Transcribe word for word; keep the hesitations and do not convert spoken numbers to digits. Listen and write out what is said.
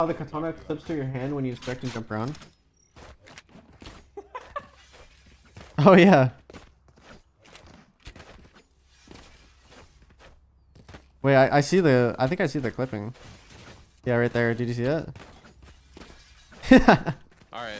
how the katana clips to your hand when you stretch and jump around? Oh yeah. Wait, I, I see the, I think I see the clipping. Yeah, right there. Did you see that? Alright,